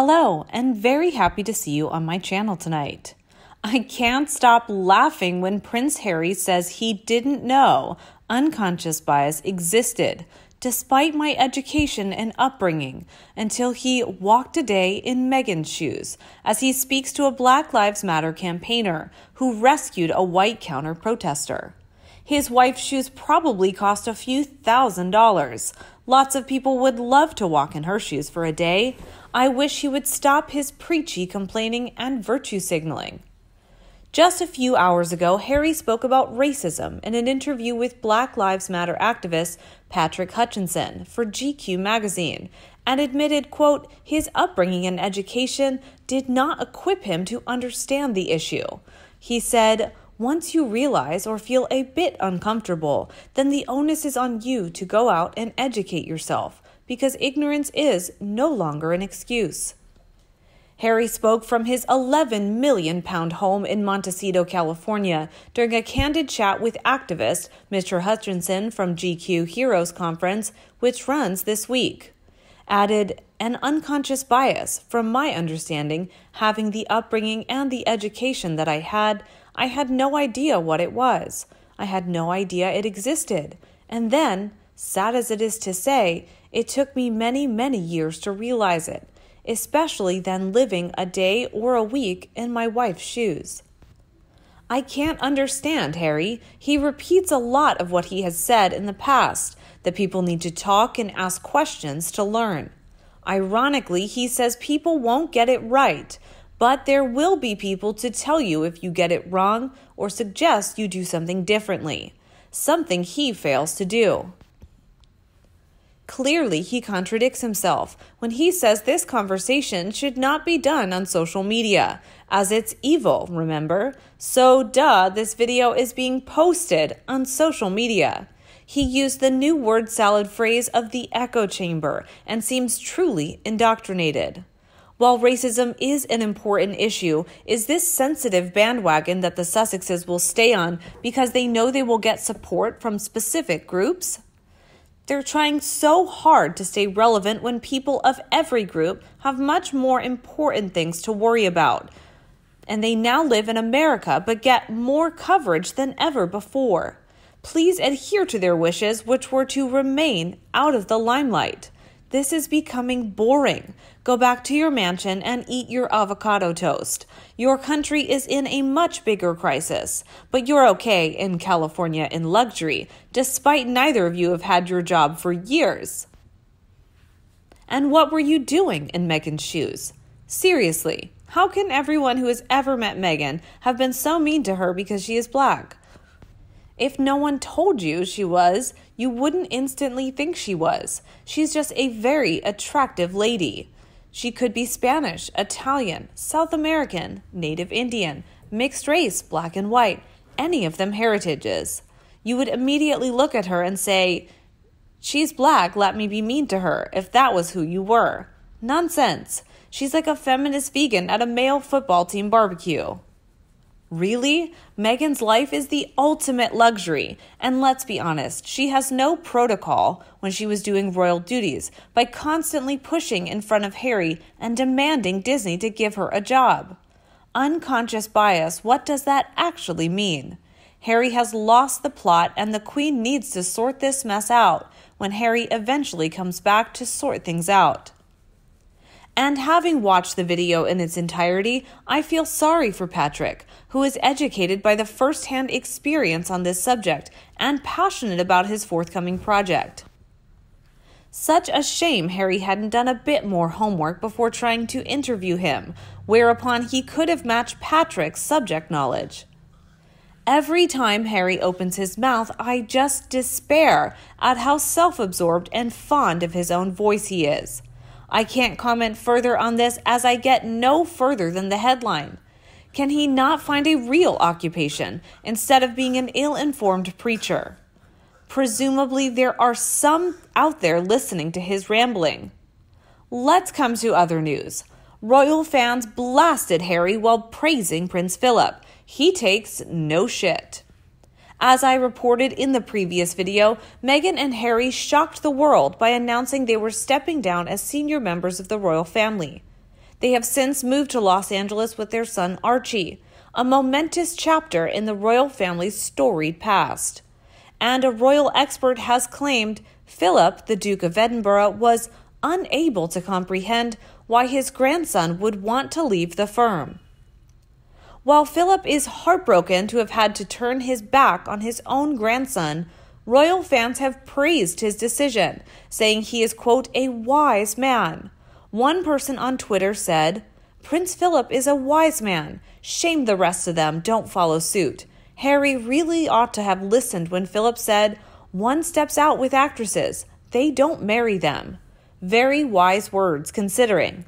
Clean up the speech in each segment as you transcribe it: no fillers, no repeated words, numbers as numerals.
Hello, and very happy to see you on my channel tonight. I can't stop laughing when Prince Harry says he didn't know unconscious bias existed, despite my education and upbringing, until he walked a day in Meghan's shoes as he speaks to a Black Lives Matter campaigner who rescued a white counter-protester. His wife's shoes probably cost a few $1,000s. Lots of people would love to walk in her shoes for a day. I wish he would stop his preachy complaining and virtue signaling. Just a few hours ago, Harry spoke about racism in an interview with Black Lives Matter activist Patrick Hutchinson for GQ magazine and admitted, quote, his upbringing and education did not equip him to understand the issue. He said, once you realize or feel a bit uncomfortable, then the onus is on you to go out and educate yourself because ignorance is no longer an excuse. Harry spoke from his 11 million pound home in Montecito, California, during a candid chat with activist Mr. Hutchinson from GQ Heroes Conference, which runs this week. Added, an unconscious bias, from my understanding, having the upbringing and the education that I had no idea what it was. I had no idea it existed. And then, sad as it is to say, it took me many, many years to realize it, especially then living a day or a week in my wife's shoes. I can't understand, Harry. He repeats a lot of what he has said in the past, that people need to talk and ask questions to learn. Ironically, he says people won't get it right, but there will be people to tell you if you get it wrong or suggest you do something differently, something he fails to do. Clearly, he contradicts himself when he says this conversation should not be done on social media, as it's evil, remember? So duh, this video is being posted on social media. He used the new word salad phrase of the echo chamber and seems truly indoctrinated. While racism is an important issue, is this sensitive bandwagon that the Sussexes will stay on because they know they will get support from specific groups? They're trying so hard to stay relevant when people of every group have much more important things to worry about. And they now live in America but get more coverage than ever before. Please adhere to their wishes, which were to remain out of the limelight. This is becoming boring. Go back to your mansion and eat your avocado toast. Your country is in a much bigger crisis, but you're okay in California in luxury, despite neither of you have had your job for years. And what were you doing in Meghan's shoes? Seriously, how can everyone who has ever met Meghan have been so mean to her because she is black? If no one told you she was, you wouldn't instantly think she was. She's just a very attractive lady. She could be Spanish, Italian, South American, Native Indian, mixed race, black and white, any of them heritages. You would immediately look at her and say, she's black, let me be mean to her, if that was who you were. Nonsense. She's like a feminist vegan at a male football team barbecue. Really? Meghan's life is the ultimate luxury, and let's be honest, she has no protocol when she was doing royal duties by constantly pushing in front of Harry and demanding Disney to give her a job. Unconscious bias, what does that actually mean? Harry has lost the plot and the Queen needs to sort this mess out when Harry eventually comes back to sort things out. And having watched the video in its entirety, I feel sorry for Patrick, who is educated by the first-hand experience on this subject and passionate about his forthcoming project. Such a shame Harry hadn't done a bit more homework before trying to interview him, whereupon he could have matched Patrick's subject knowledge. Every time Harry opens his mouth, I just despair at how self-absorbed and fond of his own voice he is. I can't comment further on this as I get no further than the headline. Can he not find a real occupation instead of being an ill-informed preacher? Presumably there are some out there listening to his rambling. Let's come to other news. Royal fans blasted Harry while praising Prince Philip. He takes no shit. As I reported in the previous video, Meghan and Harry shocked the world by announcing they were stepping down as senior members of the royal family. They have since moved to Los Angeles with their son Archie, a momentous chapter in the royal family's storied past. And a royal expert has claimed Philip, the Duke of Edinburgh, was unable to comprehend why his grandson would want to leave the firm. While Philip is heartbroken to have had to turn his back on his own grandson, royal fans have praised his decision, saying he is, quote, a wise man. One person on Twitter said, "Prince Philip is a wise man. Shame the rest of them don't follow suit. Harry really ought to have listened when Philip said, 'One steps out with actresses. They don't marry them.' Very wise words considering."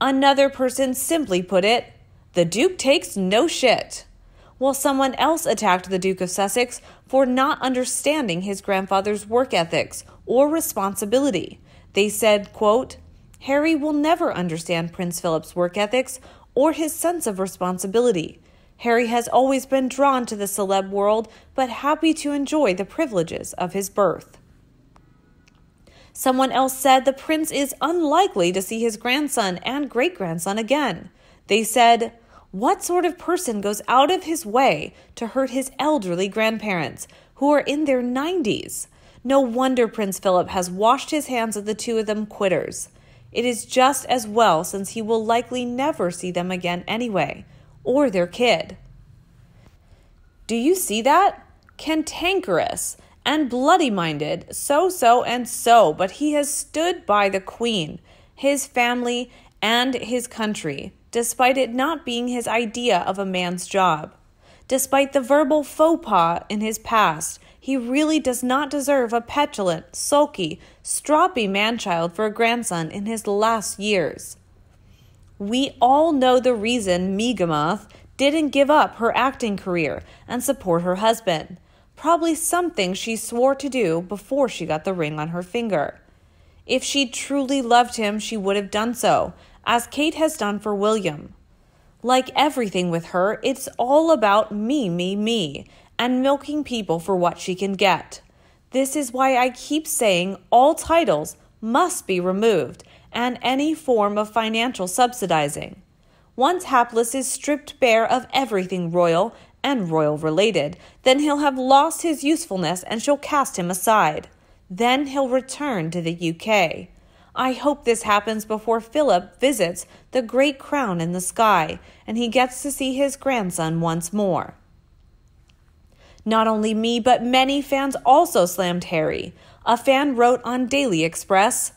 Another person simply put it, "The Duke takes no shit." While someone else attacked the Duke of Sussex for not understanding his grandfather's work ethics or responsibility. They said, quote, "Harry will never understand Prince Philip's work ethics or his sense of responsibility. Harry has always been drawn to the celeb world, but happy to enjoy the privileges of his birth." Someone else said the prince is unlikely to see his grandson and great-grandson again. They said, "What sort of person goes out of his way to hurt his elderly grandparents, who are in their 90s? No wonder Prince Philip has washed his hands of the two of them quitters. It is just as well, since he will likely never see them again anyway, or their kid." Do you see that? Cantankerous and bloody-minded, so, but he has stood by the Queen, his family, and his country, despite it not being his idea of a man's job. Despite the verbal faux pas in his past, he really does not deserve a petulant, sulky, stroppy man-child for a grandson in his last years. We all know the reason Meghan didn't give up her acting career and support her husband. Probably something she swore to do before she got the ring on her finger. If she truly loved him, she would have done so, as Kate has done for William. Like everything with her, it's all about me, and milking people for what she can get. This is why I keep saying all titles must be removed and any form of financial subsidizing. Once Hapless is stripped bare of everything royal and royal-related, then he'll have lost his usefulness and she'll cast him aside. Then he'll return to the UK. I hope this happens before Philip visits the great crown in the sky and he gets to see his grandson once more. Not only me, but many fans also slammed Harry. A fan wrote on Daily Express,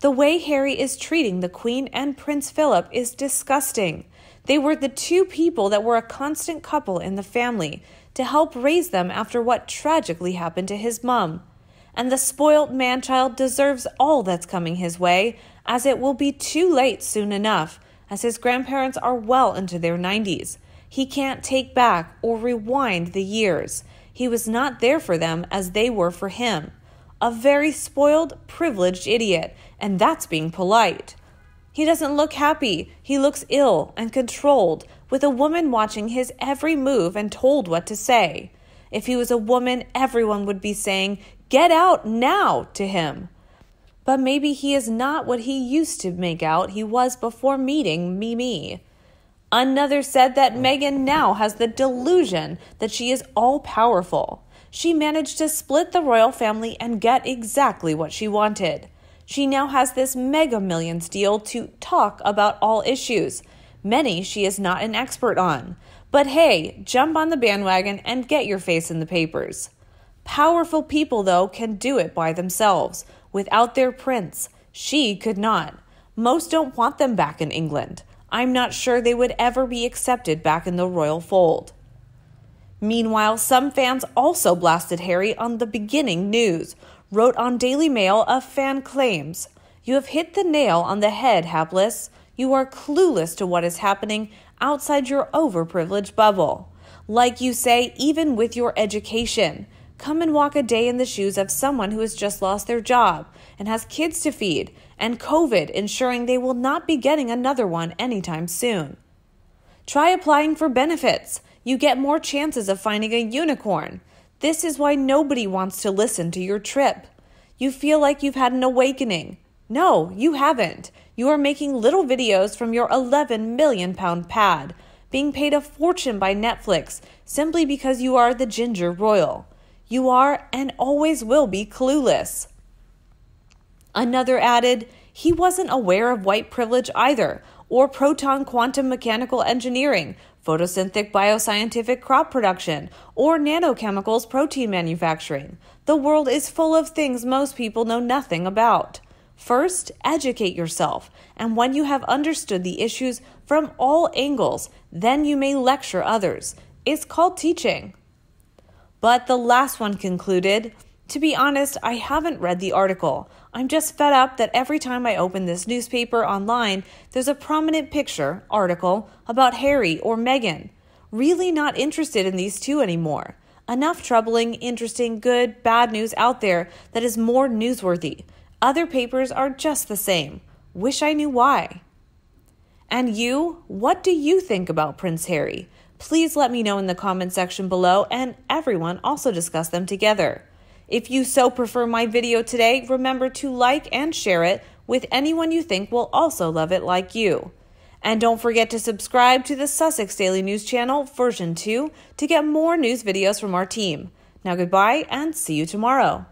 "The way Harry is treating the Queen and Prince Philip is disgusting. They were the two people that were a constant couple in the family to help raise them after what tragically happened to his mum. And the spoilt man-child deserves all that's coming his way, as it will be too late soon enough, as his grandparents are well into their 90s. He can't take back or rewind the years. He was not there for them as they were for him. A very spoiled, privileged idiot, and that's being polite. He doesn't look happy. He looks ill and controlled, with a woman watching his every move and told what to say. If he was a woman, everyone would be saying, 'Get out now!' to him. But maybe he is not what he used to make out he was before meeting Mimi." Another said that Meghan now has the delusion that she is all-powerful. She managed to split the royal family and get exactly what she wanted. She now has this mega millions deal to talk about all issues, many she is not an expert on. But hey, jump on the bandwagon and get your face in the papers. Powerful people, though, can do it by themselves, without their prince. She could not. Most don't want them back in England. I'm not sure they would ever be accepted back in the royal fold. Meanwhile, some fans also blasted Harry on the beginning news. Wrote on Daily Mail, a fan claims, "You have hit the nail on the head, Hapless. You are clueless to what is happening outside your overprivileged bubble. Like you say, even with your education, come and walk a day in the shoes of someone who has just lost their job and has kids to feed, and COVID ensuring they will not be getting another one anytime soon. Try applying for benefits. You get more chances of finding a unicorn. This is why nobody wants to listen to your trip. You feel like you've had an awakening. No, you haven't. You are making little videos from your £11 million pad, being paid a fortune by Netflix simply because you are the ginger royal. You are and always will be clueless. Another added, he wasn't aware of white privilege either, or proton quantum mechanical engineering, photosynthetic bioscientific crop production, or nanochemicals protein manufacturing. The world is full of things most people know nothing about. First, educate yourself, and when you have understood the issues from all angles, then you may lecture others. It's called teaching. But the last one concluded, to be honest, I haven't read the article. I'm just fed up that every time I open this newspaper online, there's a prominent picture, article, about Harry or Meghan. Really not interested in these two anymore. Enough troubling, interesting, good, bad news out there that is more newsworthy. Other papers are just the same. Wish I knew why. And you, what do you think about Prince Harry? Please let me know in the comment section below, and everyone also discuss them together. If you so prefer my video today, remember to like and share it with anyone you think will also love it like you. And don't forget to subscribe to the Sussex Daily News channel version 2 to get more news videos from our team. Now goodbye and see you tomorrow.